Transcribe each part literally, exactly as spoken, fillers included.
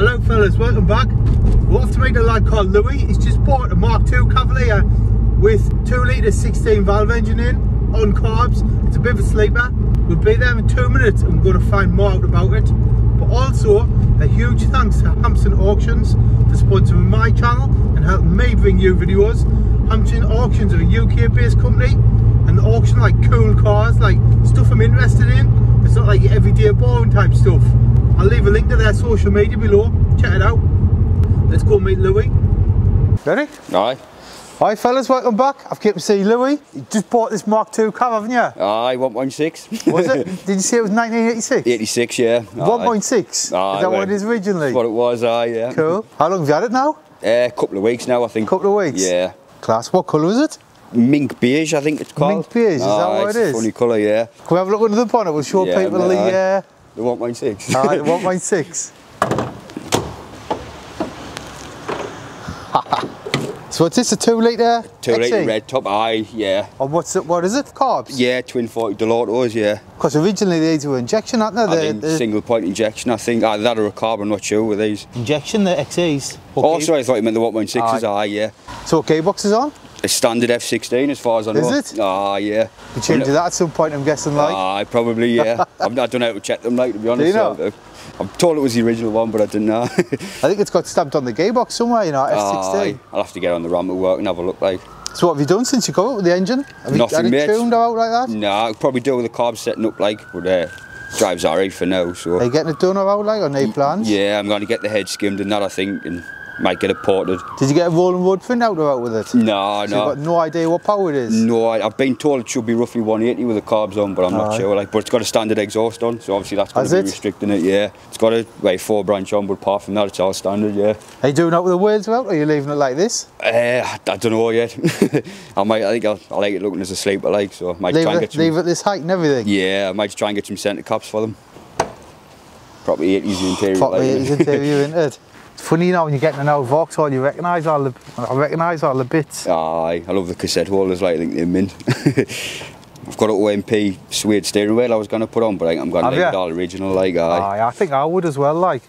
Hello fellas, welcome back. We're off to meet a lad called Louis. He's just bought a Mark two Cavalier with two litre sixteen valve engine in, on carbs. It's a bit of a sleeper. We'll be there in two minutes and we're going to find more out about it. But also, a huge thanks to Hampson Auctions for sponsoring my channel and helping me bring you videos. Hampson Auctions are a U K based company and they auction like cool cars, like stuff I'm interested in. It's not like everyday boring type stuff. I'll leave a link to their social media below. Check it out. Let's go meet Louis. Ready? Aye. Hi fellas, welcome back. I've came to see Louis. You just bought this Mark two cab, haven't you? Aye, one point six. Was it? Did you say it was nineteen eighty-six? eighty-six, yeah. one point six? Is that what it is originally? That's what it was, aye, yeah. Cool. How long have you had it now? A uh, couple of weeks now, I think. A couple of weeks? Yeah. Class. What colour is it? Mink beige, I think it's called. Mink beige, is oh, that what it is? It's a funny colour, yeah. Can we have a look under the bonnet? We'll show yeah, people the... Uh... The one point six. Alright, the one point six. So what's this, a two litre? two litre red top, aye, yeah. And what's it, what is it, carbs? Yeah, twin forty Delortos, yeah. Because originally these were injection, aren't they? I think they're... single point injection, I think. Either that or a carb, I'm not sure with these. Injection, the X E's? Okay. Oh, sorry, I thought you meant the one point sixes, aye. aye, yeah. So gearbox is on? A standard F sixteen as far as I know. Is it? Ah, yeah. You changed it at some point, I'm guessing, like? Ah, probably, yeah. I've, I don't know how to check them, like, to be honest. Do you know? I'm told it was the original one, but I didn't know. I think it's got stamped on the gearbox somewhere, you know, F sixteen. Ah, I'll have to get on the ramp at work and have a look, like. So what have you done since you got up with the engine? Have Nothing, you had it tuned out like that? No, nah, I could probably do with the carb setting up, like, but uh, drives alright for now, so... Are you getting it done about, like, or no plans? Yeah, I'm going to get the head skimmed and that, I think, and... Might get it ported. Did you get a rolling wood print out about with it? No, so no. You've got no idea what power it is? No, I, I've been told it should be roughly one eighty with the carbs on, but I'm All not right. sure. Like, but it's got a standard exhaust on, so obviously that's going Has to be it? restricting it, yeah. It's got a like, four branch on, but apart from that, it's all standard, yeah. Are you doing it with the words well, or are you leaving it like this? Uh, I, I don't know yet. I might. I think I'll, I like it looking as a sleeper, like, so I might leave try and it, get some... Leave it this height and everything? Yeah, I might just try and get some centre caps for them. Probably eighties interior. Probably eighties interior, isn't it? Funny, you know, when you're getting an old Vauxhall, you recognise all the I recognise all the bits. Aye, I love the cassette holders, like I think they're mint. I've got an O M P suede steering wheel I was going to put on, but I think I'm going to leave it all original, like aye. Aye, I think I would as well, like.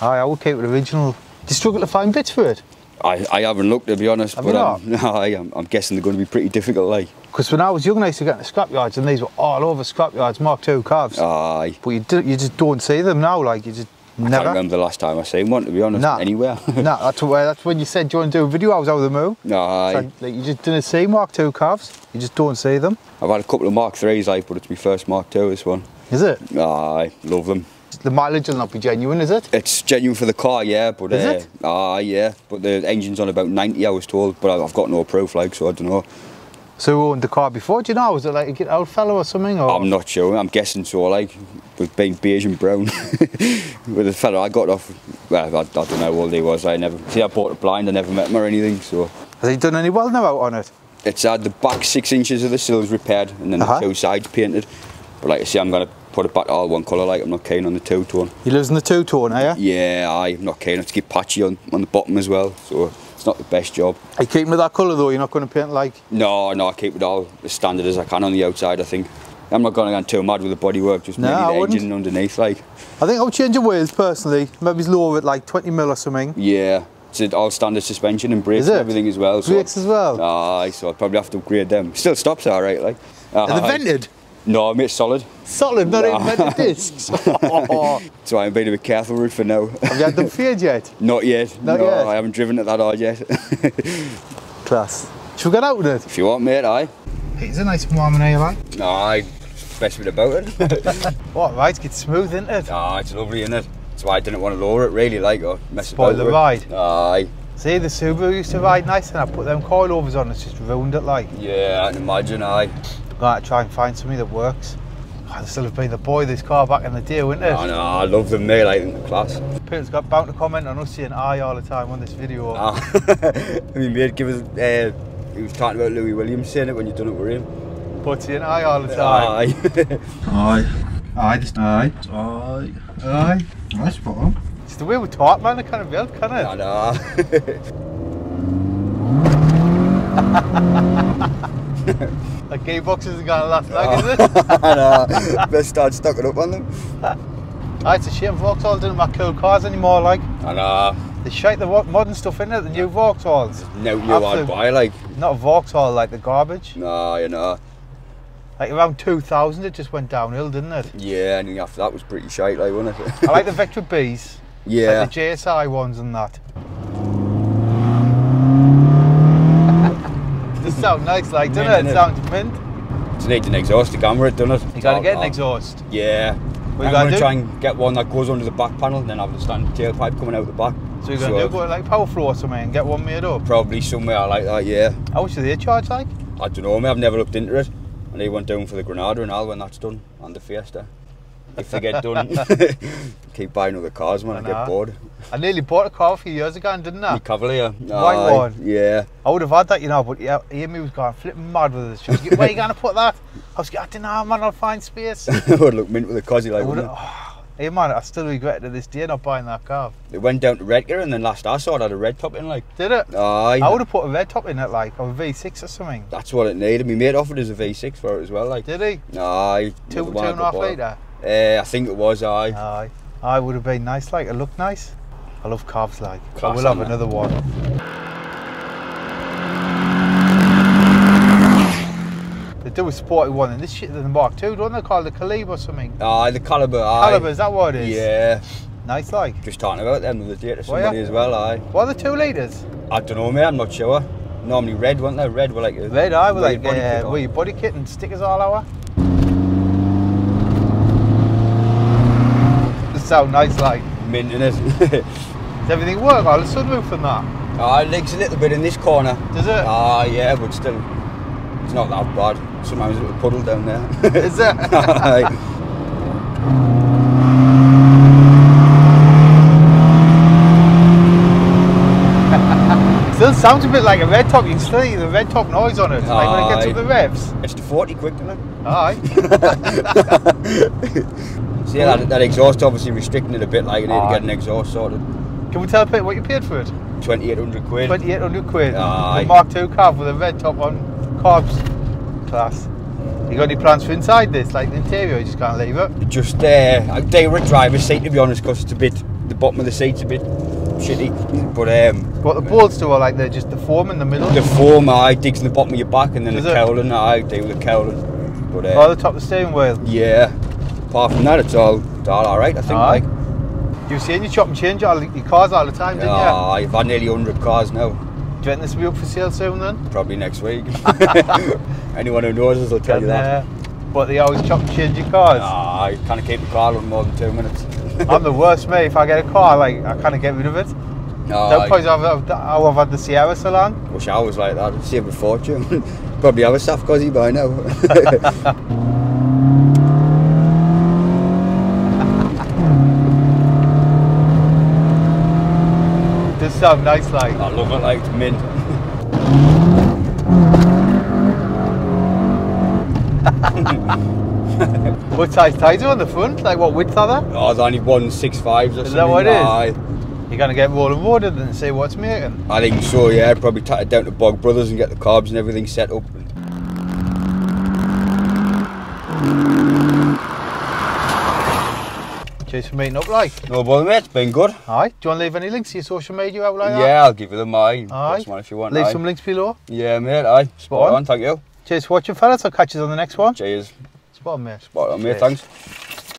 Aye, I would keep it original. Do you struggle to find bits for it? I, I haven't looked, to be honest, Have but I'm, aye, I'm, I'm guessing they're going to be pretty difficult, like. Because when I was young, I used to get into scrapyards, and these were all over scrapyards, Mark two cabs. Aye. But you, do, you just don't see them now, like, you just... Never. I can't remember the last time I seen one, to be honest, nah. anywhere. no, nah, that's, that's when you said you want to do a video, I was over the moon. Aye. So, like, you just didn't see Mark two calves, you just don't see them. I've had a couple of Mark threes, like, but it's my first Mark two, this one. Is it? Aye, love them. The mileage will not be genuine, is it? It's genuine for the car, yeah, but... Is uh, it? Aye, yeah, but the engine's on about ninety, I was told, but I've got no proof, like, so I don't know. So who owned the car before, do you know? Was it like an old fellow or something? Or? I'm not sure, I'm guessing so, like, with being beige and brown. With the fellow I got off, well, I, I don't know what he was, I never, see I bought it blind, I never met him or anything, so. Has he done any welding out on it? It's had uh, the back six inches of the sills repaired, and then uh-huh. the two sides painted. But like I say, I'm going to put it back all one colour, like, I'm not keen on the two-tone. You're losing the two-tone, are you? Yeah, aye, I'm not keen, I have to get patchy on, on the bottom as well, so. It's not the best job. Are you keeping with that colour though? You're not going to paint like? No, no, I keep it all as standard as I can on the outside, I think. I'm not going to get too mad with the bodywork, just no, mainly the wouldn't. engine underneath, like. I think I'll change the wheels personally. Maybe it's lower at like twenty mil or something. Yeah, it's all standard suspension and brakes and everything as well. Brakes so as well? Aye, so I'd probably have to upgrade them. Still stops alright, like. Uh, Are they vented? No, I mean, it's solid. Solid, not even vented discs. So I'm being a bit careful with it for now. Have you had them feared yet? Not yet. Not no, yet. I haven't driven it that hard yet. Class. Should we get out with it? If you want, mate, aye. It's a nice warm in here, like. Aye, best bit about it. What, right? It's smooth, isn't it? Aye, it's lovely, isn't it? That's why I didn't want to lower it, really, like, or mess Spoil about the ride. It. Aye. See, the Subaru used to ride nice, and I put them coilovers on, it's just ruined it, like. Yeah, I can imagine, aye. Got to try and find something that works. Oh, this would have been the boy this car back in the day, wouldn't it? I oh, know, I love them, mate, like in the class. People's got bound to comment on us saying aye all the time on this video. Oh. I mean, mate, give us, uh, he was talking about Louis Williams saying it when you've done it with him. But saying aye all the time. Aye. Aye. Aye, just aye. Aye. Aye. Aye, spot on. It's the way we talk, man, it can't be helped, can it? I know. The gearbox isn't going to last long, is it? I know. Best start stocking up on them. Ah, it's a shame Vauxhall didn't make cool cars anymore, like. I know. They shite the modern stuff in it, the new Vauxhalls. No new I'd buy, like. Not a Vauxhall, like the garbage. No, you know. Like around two thousand, it just went downhill, didn't it? Yeah, and after that was pretty shite, like, wasn't it? I like the Vectra Bs. Yeah. Like the J S I ones and that. It does sound nice, like, doesn't mint, it? It sounds mint. It's need an exhaust to camera it, doesn't it? You gotta get an exhaust. Yeah. What I'm gonna do? Try and get one that goes under the back panel and then have the standard tailpipe coming out the back. So you're gonna so do go to like Powerflow or something and get one made up? Probably somewhere like that, yeah. How much do they charge like? I don't know, mate, I've never looked into it. I need one down for the Granada and all when that's done, and the Fiesta. If they get done, keep buying other cars, man, I, I get bored. I nearly bought a car a few years ago, didn't I? The Cavalier. White uh, one? Yeah. I would have had that, you know, but yeah, Amy was going flipping mad with this. She was like, where are you going to put that? I was like, I don't know, man, I'll find space. I would look mint with a Cosy, like, wouldn't I? Oh, hey, man, I still regret to this day not buying that car. It went down to Redcar, and then last I saw it had a red top in, like. Did it? Aye. I would have put a red top in it, like, or a V six or something. That's what it needed. My mate offered us a V six for it as well, like. Did he? Aye. Two, two and a half litre? Uh, I think it was, aye. Aye. Aye, would have been nice, like, it looked nice. I love carbs, like. Class, I will have another one. They do a sporty one, and this shit in the Mark two, don't they call it the Calibre or something? Aye, the Calibre, aye. Calibre, is that what it is? Yeah. Nice, like. Just talking about them the other day to somebody as well, aye. What are the two litres? I don't know, mate, I'm not sure. Normally red, weren't they? Red were like... Red, aye, with like, uh, your body kit and stickers all over. Sound nice, like. Minting it. Does everything work? All the sunroof and that? Ah, it leaks a little bit in this corner. Does it? Ah, yeah, but still, it's not that bad. Sometimes there's a little puddle down there. Is it? Still sounds a bit like a red top. You can still hear the red top noise on it. It's like when it gets up the revs. It's to forty quick, doesn't it? Aye. So yeah, that, that exhaust obviously restricting it a bit, like, I need Aye. to get an exhaust sorted. Can we tell a bit what you paid for it? twenty-eight hundred quid. twenty-eight hundred quid. A Mark two cab with a red top on, carbs. Class. You got any plans for inside this, like the interior, you just can't leave it? Just, uh, I'd do with driver's seat, to be honest, because it's a bit, the bottom of the seat's a bit shitty, but um... What the bolts do are like, they're just the foam in the middle? The foam, aye, digs in the bottom of your back, and then Does the it? cowling, aye, deal with the cowling. But, uh, oh, the top of the steering wheel? Yeah. Apart from that, it's all, it's all alright, I think, aye. like. You've seen you chop and change all your cars all the time, didn't oh, you? I've had nearly one hundred cars now. Do you think this will be up for sale soon, then? Probably next week. Anyone who knows us will tell and, you that. Uh, but they always chop and change your cars? Ah, you can't keep a car on more than two minutes. I'm the worst, mate. If I get a car, like, I can't get rid of it. No, Don't probably have how I've had the Sierra so long. Wish I was like that. I'd save a fortune. Probably have a staff cosy by now. Sound nice, like. I love it, like, it's mint. What size tyres are on the front? Like, what width are they? Oh, they're only one six fives or something. Is that what it is? Aye. You're gonna get rolling water and see what's making? I think so, yeah. Probably take it down to Bog Brothers and get the carbs and everything set up. For meeting up, like. No bother, mate, it's been good. Aye, do you want to leave any links to your social media out like yeah, that? Yeah, I'll give you them, aye. Aye. One if you want, leave aye. some links below. Yeah, mate, aye. Spot, Spot on. on, thank you. Cheers for watching, fellas, I'll catch you on the next one. Cheers. Spot on, mate. Spot on, mate, Cheers. thanks.